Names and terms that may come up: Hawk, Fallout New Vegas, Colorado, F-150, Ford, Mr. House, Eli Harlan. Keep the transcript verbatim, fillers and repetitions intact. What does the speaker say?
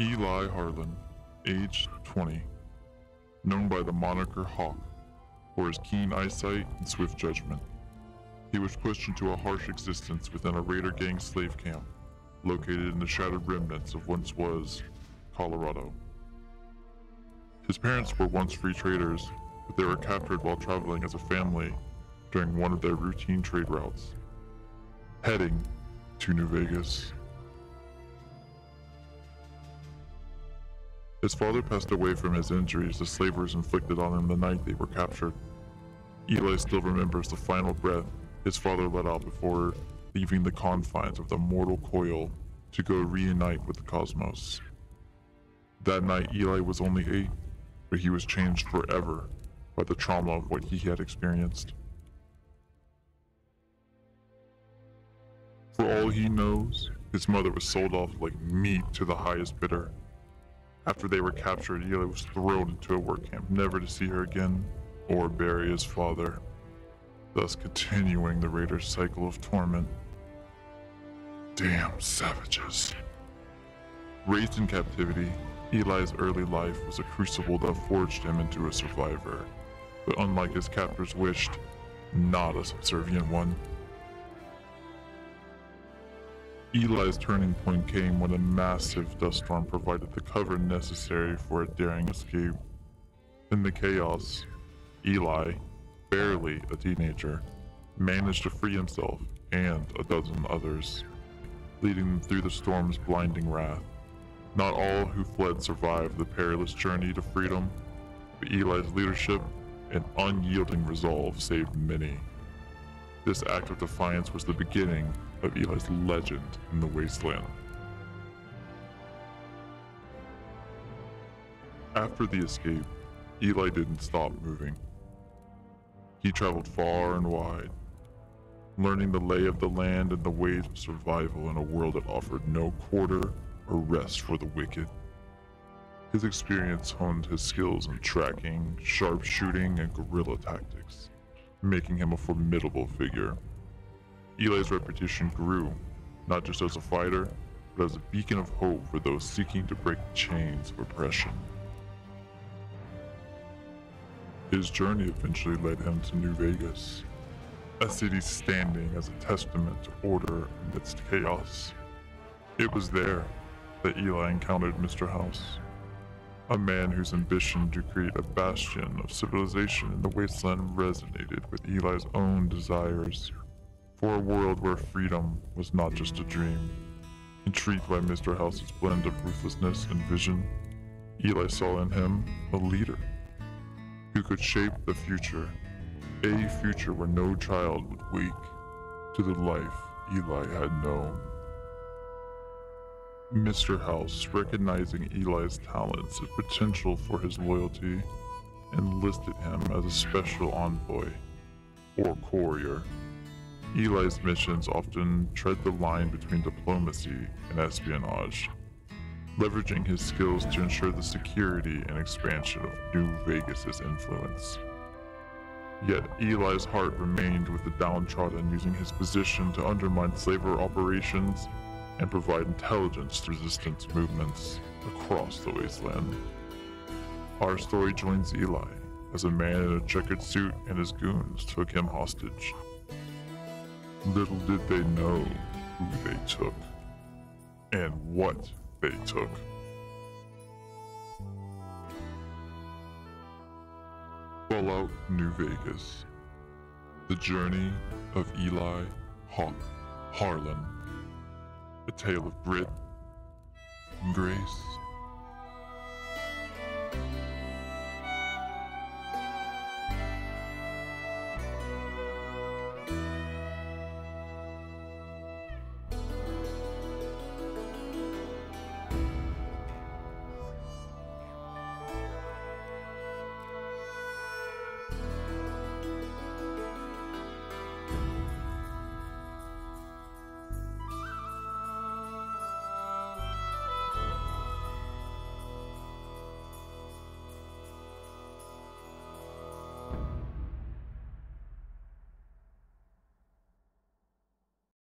Eli Harlan, age twenty, known by the moniker Hawk, for his keen eyesight and swift judgment. He was pushed into a harsh existence within a raider gang slave camp, located in the shattered remnants of once was Colorado. His parents were once free traders, but they were captured while traveling as a family during one of their routine trade routes, heading to New Vegas. His father passed away from his injuries the slavers inflicted on him the night they were captured. Eli still remembers the final breath his father let out before leaving the confines of the mortal coil to go reunite with the cosmos. That night, Eli was only eight, but he was changed forever by the trauma of what he had experienced. For all he knows, his mother was sold off like meat to the highest bidder. After they were captured, Eli was thrown into a work camp, never to see her again or bury his father, thus continuing the raider's cycle of torment. Damn savages. Raised in captivity, Eli's early life was a crucible that forged him into a survivor, but unlike his captors wished, not a subservient one. Eli's turning point came when a massive dust storm provided the cover necessary for a daring escape. In the chaos, Eli, barely a teenager, managed to free himself and a dozen others, leading them through the storm's blinding wrath. Not all who fled survived the perilous journey to freedom, but Eli's leadership and unyielding resolve saved many. This act of defiance was the beginning of Eli's legend in the wasteland. After the escape, Eli didn't stop moving. He traveled far and wide, learning the lay of the land and the ways of survival in a world that offered no quarter or rest for the wicked. His experience honed his skills in tracking, sharpshooting, and guerrilla tactics, making him a formidable figure. Eli's reputation grew, not just as a fighter, but as a beacon of hope for those seeking to break the chains of oppression. His journey eventually led him to New Vegas, a city standing as a testament to order amidst chaos. It was there that Eli encountered Mister House, a man whose ambition to create a bastion of civilization in the wasteland resonated with Eli's own desires, for a world where freedom was not just a dream. Intrigued by Mister House's blend of ruthlessness and vision, Eli saw in him a leader who could shape the future, a future where no child would wake to the life Eli had known. Mister House, recognizing Eli's talents and potential for his loyalty, enlisted him as a special envoy, or courier. Eli's missions often tread the line between diplomacy and espionage, leveraging his skills to ensure the security and expansion of New Vegas's influence. Yet Eli's heart remained with the downtrodden, using his position to undermine slaver operations and provide intelligence to resistance movements across the wasteland. Our story joins Eli as a man in a checkered suit and his goons took him hostage. Little did they know who they took, and what they took. Fallout New Vegas. The Journey of Eli Hawk Harlan. A tale of grit and grace.